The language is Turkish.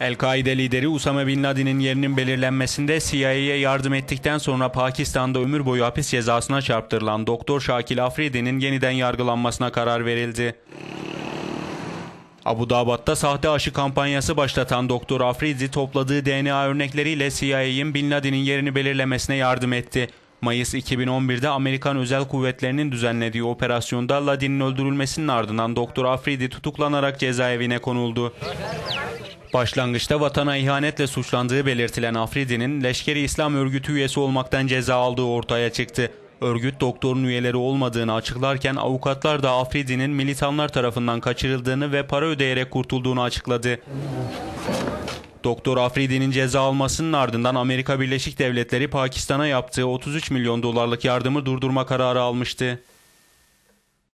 El Kaide lideri Usame Bin Laden'in yerinin belirlenmesinde CIA'ye yardım ettikten sonra Pakistan'da ömür boyu hapis cezasına çarptırılan Doktor Şakil Afridi'nin yeniden yargılanmasına karar verildi. Abu Dabat'ta sahte aşı kampanyası başlatan Doktor Afridi topladığı DNA örnekleriyle CIA'nin Bin Laden'in yerini belirlemesine yardım etti. Mayıs 2011'de Amerikan Özel Kuvvetleri'nin düzenlediği operasyonda Laden'in öldürülmesinin ardından Doktor Afridi tutuklanarak cezaevine konuldu. Başlangıçta vatana ihanetle suçlandığı belirtilen Afridi'nin Leşkeri İslam Örgütü üyesi olmaktan ceza aldığı ortaya çıktı. Örgüt doktorun üyeleri olmadığını açıklarken avukatlar da Afridi'nin militanlar tarafından kaçırıldığını ve para ödeyerek kurtulduğunu açıkladı. Doktor Afridi'nin ceza almasının ardından Amerika Birleşik Devletleri Pakistan'a yaptığı 33 milyon dolarlık yardımı durdurma kararı almıştı.